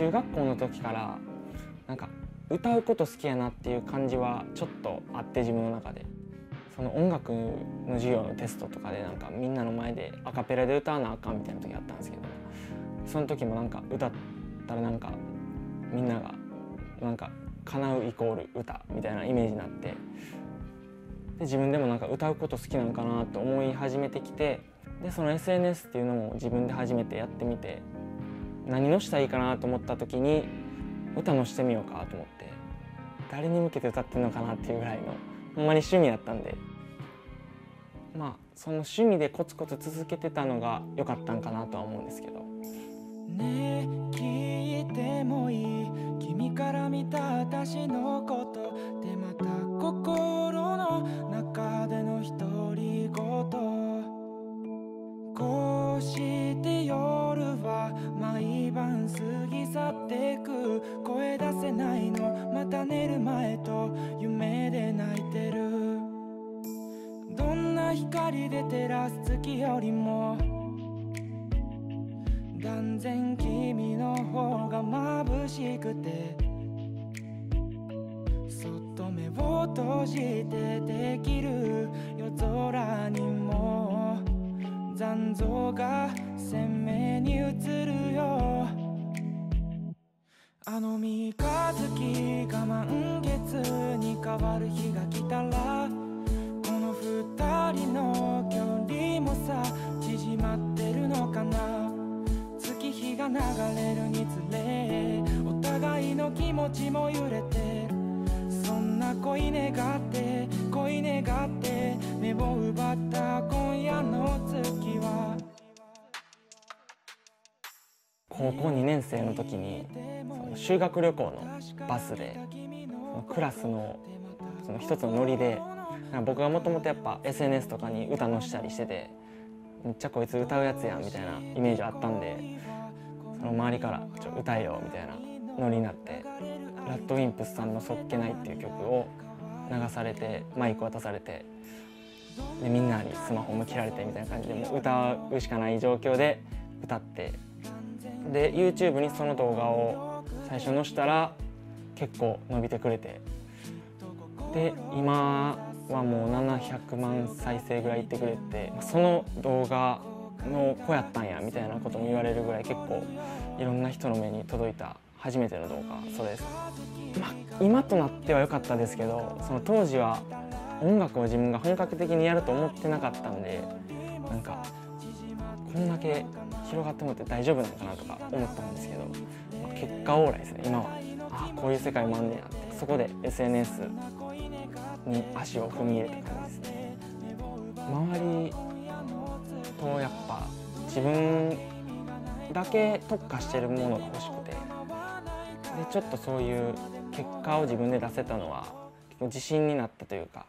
中学校の時からなんか歌うこと好きやなっていう感じはちょっとあって、自分の中でその音楽の授業のテストとかでなんかみんなの前でアカペラで歌わなあかんみたいな時あったんですけど、その時もなんか歌ったらなんかみんながなんか叶うイコール歌みたいなイメージになって、で自分でもなんか歌うこと好きなのかなと思い始めてきて、でその SNS っていうのも自分で初めてやってみて、何のしたらいいかなと思った時に歌のしてみようかと思って、誰に向けて歌ってるのかなっていうぐらいのほんまに趣味だったんで、まあその趣味でコツコツ続けてたのが良かったんかなとは思うんですけど。ねえ聞いてもいい？君から見た私のことで、また心の中での独り言、こうして夜は毎晩過ぎ去ってく、声出せないのまた寝る前と夢で泣いてる、どんな光で照らす月よりも断然君の方が眩しくて、そっと目を閉じてできる夜空にも残像が鮮明に映るよ、あの三日月が満月に変わる日が来たら、この二人の距離もさ縮まってるのかな、月日が流れるにつれお互いの気持ちも揺れて、そんな恋願って恋願って目を奪った今夜の月は。高校2年生の時に修学旅行のバスでクラスの一つのノリで、僕がもともとやっぱ SNS とかに歌載したりしてて、めっちゃこいつ歌うやつやんみたいなイメージあったんで、その周りから「ちょ歌えよ」みたいなノリになって、ラッドウィンプスさんの「そっけない」っていう曲を流されて、マイク渡されて、でみんなにスマホも切られてみたいな感じで、もう歌うしかない状況で歌って、で YouTube にその動画を最初載したら結構伸びてくれて、で今はもう700万再生ぐらいいってくれて、その動画の子やったんやみたいなことも言われるぐらい、結構いろんな人の目に届いた初めての動画、それです。今となっては良かったですけど、その当時は音楽を自分が本格的にやると思ってなかったんで、なんかこんだけ広がってもって大丈夫なのかなとか思ったんですけど、結果オーライですね。今はああこういう世界もあんねやって、そこで SNSに足を踏み入れた感じですね。周りとやっぱ自分だけ特化してるものが欲しくて、でちょっとそういう結果を自分で出せたのは自信になったというか、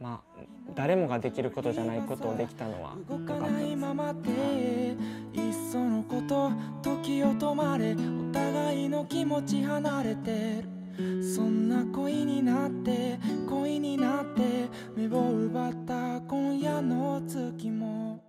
まあ誰もができることじゃないことをできたのは良かったです。そんな恋になって恋になって目を奪った今夜の月も